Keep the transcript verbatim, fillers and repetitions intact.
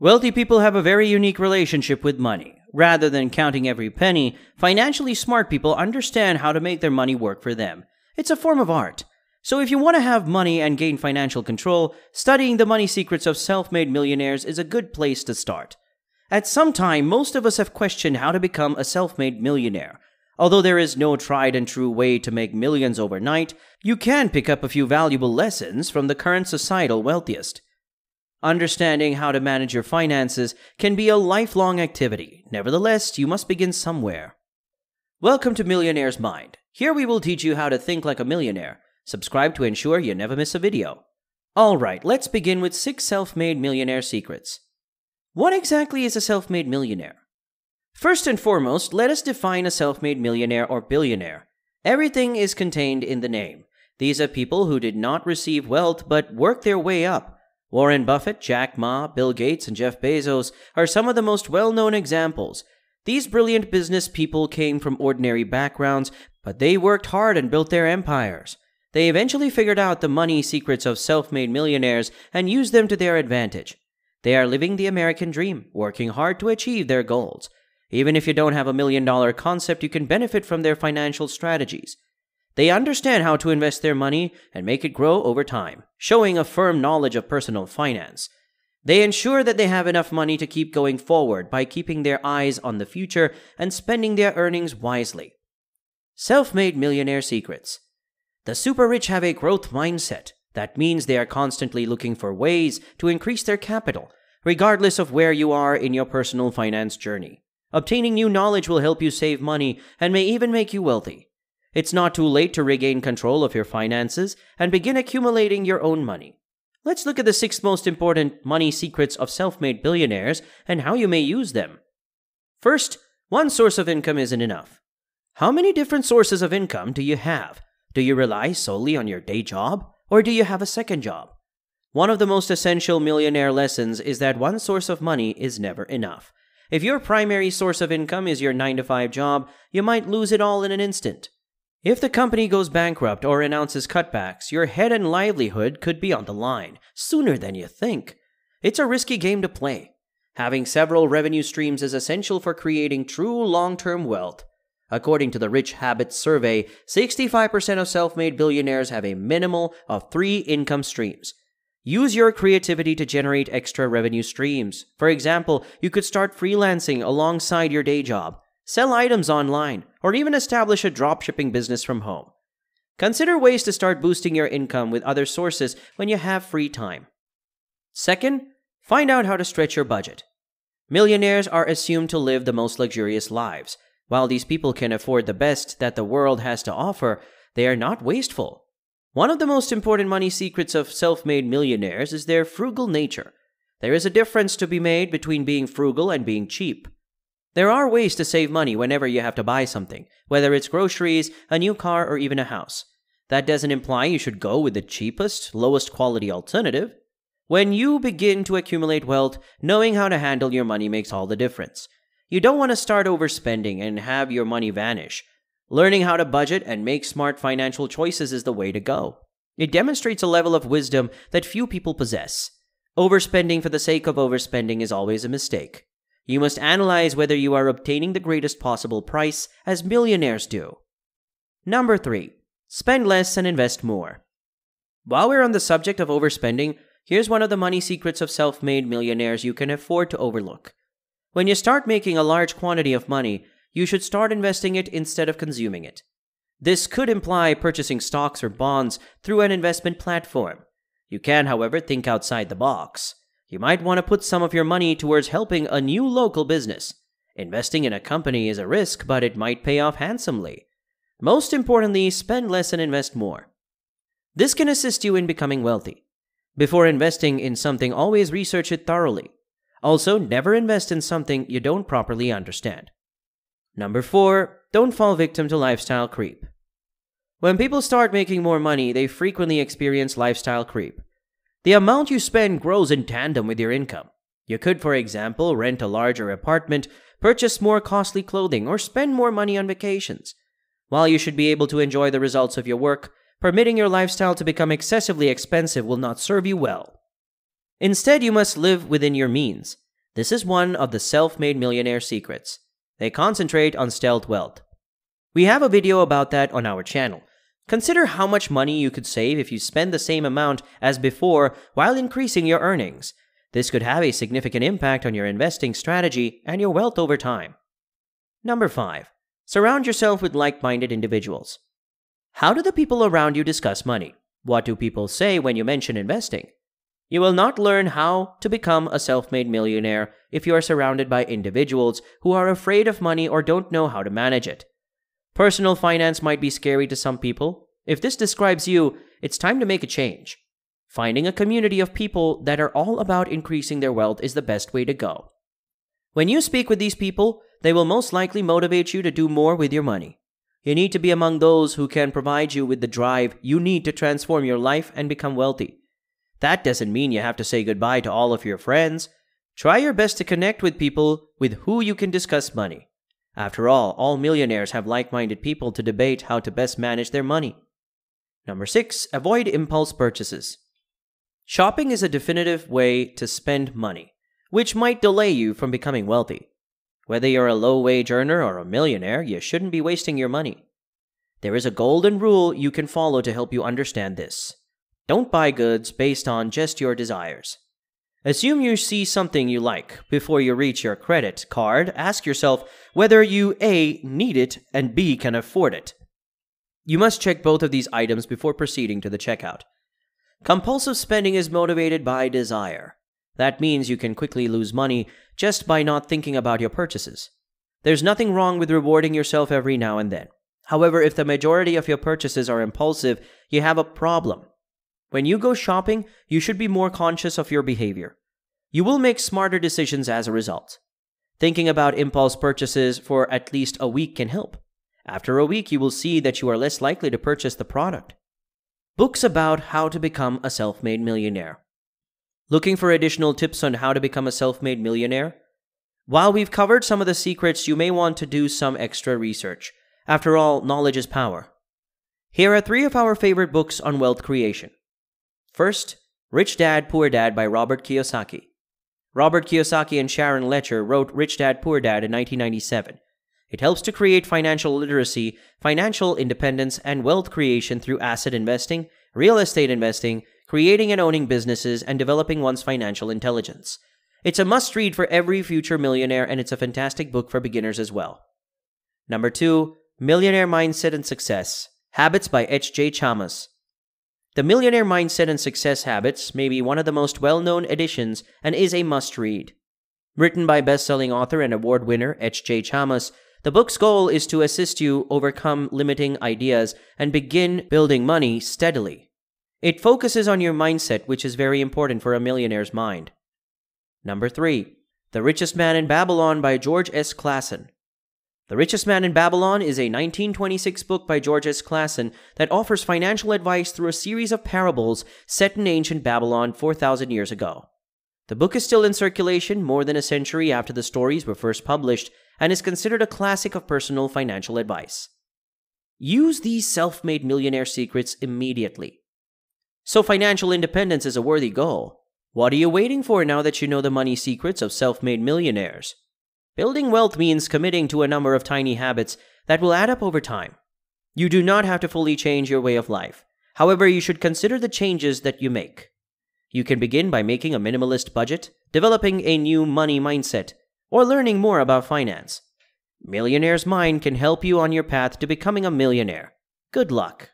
Wealthy people have a very unique relationship with money. Rather than counting every penny, financially smart people understand how to make their money work for them. It's a form of art. So if you want to have money and gain financial control, studying the money secrets of self-made millionaires is a good place to start. At some time, most of us have questioned how to become a self-made millionaire. Although there is no tried and true way to make millions overnight, you can pick up a few valuable lessons from the current societal wealthiest. Understanding how to manage your finances can be a lifelong activity. Nevertheless, you must begin somewhere. Welcome to Millionaire's Mind. Here we will teach you how to think like a millionaire. Subscribe to ensure you never miss a video. Alright, let's begin with six self-made millionaire secrets. What exactly is a self-made millionaire? First and foremost, let us define a self-made millionaire or billionaire. Everything is contained in the name. These are people who did not receive wealth but worked their way up. Warren Buffett, Jack Ma, Bill Gates, and Jeff Bezos are some of the most well-known examples. These brilliant business people came from ordinary backgrounds, but they worked hard and built their empires. They eventually figured out the money secrets of self-made millionaires and used them to their advantage. They are living the American dream, working hard to achieve their goals. Even if you don't have a million-dollar concept, you can benefit from their financial strategies. They understand how to invest their money and make it grow over time, showing a firm knowledge of personal finance. They ensure that they have enough money to keep going forward by keeping their eyes on the future and spending their earnings wisely. Self-made millionaire secrets. The super-rich have a growth mindset. That means they are constantly looking for ways to increase their capital, regardless of where you are in your personal finance journey. Obtaining new knowledge will help you save money and may even make you wealthy. It's not too late to regain control of your finances and begin accumulating your own money. Let's look at the six most important money secrets of self-made billionaires and how you may use them. First, one source of income isn't enough. How many different sources of income do you have? Do you rely solely on your day job, or do you have a second job? One of the most essential millionaire lessons is that one source of money is never enough. If your primary source of income is your nine to five job, you might lose it all in an instant. If the company goes bankrupt or announces cutbacks, your head and livelihood could be on the line sooner than you think. It's a risky game to play. Having several revenue streams is essential for creating true long-term wealth. According to the Rich Habits survey, sixty-five percent of self-made billionaires have a minimal of three income streams. Use your creativity to generate extra revenue streams. For example, you could start freelancing alongside your day job, sell items online, or even establish a dropshipping business from home. Consider ways to start boosting your income with other sources when you have free time. Second, find out how to stretch your budget. Millionaires are assumed to live the most luxurious lives. While these people can afford the best that the world has to offer, they are not wasteful. One of the most important money secrets of self-made millionaires is their frugal nature. There is a difference to be made between being frugal and being cheap. There are ways to save money whenever you have to buy something, whether it's groceries, a new car, or even a house. That doesn't imply you should go with the cheapest, lowest quality alternative. When you begin to accumulate wealth, knowing how to handle your money makes all the difference. You don't want to start overspending and have your money vanish. Learning how to budget and make smart financial choices is the way to go. It demonstrates a level of wisdom that few people possess. Overspending for the sake of overspending is always a mistake. You must analyze whether you are obtaining the greatest possible price, as millionaires do. Number three. Spend less and invest more. While we're on the subject of overspending, here's one of the money secrets of self-made millionaires you can afford to overlook. When you start making a large quantity of money, you should start investing it instead of consuming it. This could imply purchasing stocks or bonds through an investment platform. You can, however, think outside the box. You might want to put some of your money towards helping a new local business. Investing in a company is a risk, but it might pay off handsomely. Most importantly, spend less and invest more. This can assist you in becoming wealthy. Before investing in something, always research it thoroughly. Also, never invest in something you don't properly understand. Number four, don't fall victim to lifestyle creep. When people start making more money, they frequently experience lifestyle creep. The amount you spend grows in tandem with your income. You could, for example, rent a larger apartment, purchase more costly clothing, or spend more money on vacations. While you should be able to enjoy the results of your work, permitting your lifestyle to become excessively expensive will not serve you well. Instead, you must live within your means. This is one of the self-made millionaire secrets. They concentrate on stealth wealth. We have a video about that on our channel. Consider how much money you could save if you spend the same amount as before while increasing your earnings. This could have a significant impact on your investing strategy and your wealth over time. Number five. Surround yourself with like-minded individuals. How do the people around you discuss money? What do people say when you mention investing? You will not learn how to become a self-made millionaire if you are surrounded by individuals who are afraid of money or don't know how to manage it. Personal finance might be scary to some people. If this describes you, it's time to make a change. Finding a community of people that are all about increasing their wealth is the best way to go. When you speak with these people, they will most likely motivate you to do more with your money. You need to be among those who can provide you with the drive you need to transform your life and become wealthy. That doesn't mean you have to say goodbye to all of your friends. Try your best to connect with people with who you can discuss money. After all, all millionaires have like-minded people to debate how to best manage their money. Number six, avoid impulse purchases. Shopping is a definitive way to spend money, which might delay you from becoming wealthy. Whether you're a low-wage earner or a millionaire, you shouldn't be wasting your money. There is a golden rule you can follow to help you understand this. Don't buy goods based on just your desires. Assume you see something you like. Before you reach your credit card, ask yourself whether you A. need it and B. can afford it. You must check both of these items before proceeding to the checkout. Compulsive spending is motivated by desire. That means you can quickly lose money just by not thinking about your purchases. There's nothing wrong with rewarding yourself every now and then. However, if the majority of your purchases are impulsive, you have a problem. When you go shopping, you should be more conscious of your behavior. You will make smarter decisions as a result. Thinking about impulse purchases for at least a week can help. After a week, you will see that you are less likely to purchase the product. Books about how to become a self-made millionaire. Looking for additional tips on how to become a self-made millionaire? While we've covered some of the secrets, you may want to do some extra research. After all, knowledge is power. Here are three of our favorite books on wealth creation. First, Rich Dad, Poor Dad by Robert Kiyosaki. Robert Kiyosaki and Sharon Letcher wrote Rich Dad, Poor Dad in nineteen ninety-seven. It helps to create financial literacy, financial independence, and wealth creation through asset investing, real estate investing, creating and owning businesses, and developing one's financial intelligence. It's a must-read for every future millionaire, and it's a fantastic book for beginners as well. Number two, Millionaire Mindset and Success Habits by H J. Chalmers. The Millionaire Mindset and Success Habits may be one of the most well-known editions and is a must-read. Written by best-selling author and award winner H J. Chalmers, the book's goal is to assist you overcome limiting ideas and begin building money steadily. It focuses on your mindset, which is very important for a millionaire's mind. Number three. The Richest Man in Babylon by George S. Clason. The Richest Man in Babylon is a nineteen twenty-six book by George S. Clason that offers financial advice through a series of parables set in ancient Babylon four thousand years ago. The book is still in circulation more than a century after the stories were first published and is considered a classic of personal financial advice. Use these self-made millionaire secrets immediately. So financial independence is a worthy goal. What are you waiting for now that you know the money secrets of self-made millionaires? Building wealth means committing to a number of tiny habits that will add up over time. You do not have to fully change your way of life. However, you should consider the changes that you make. You can begin by making a minimalist budget, developing a new money mindset, or learning more about finance. Millionaire's Mind can help you on your path to becoming a millionaire. Good luck.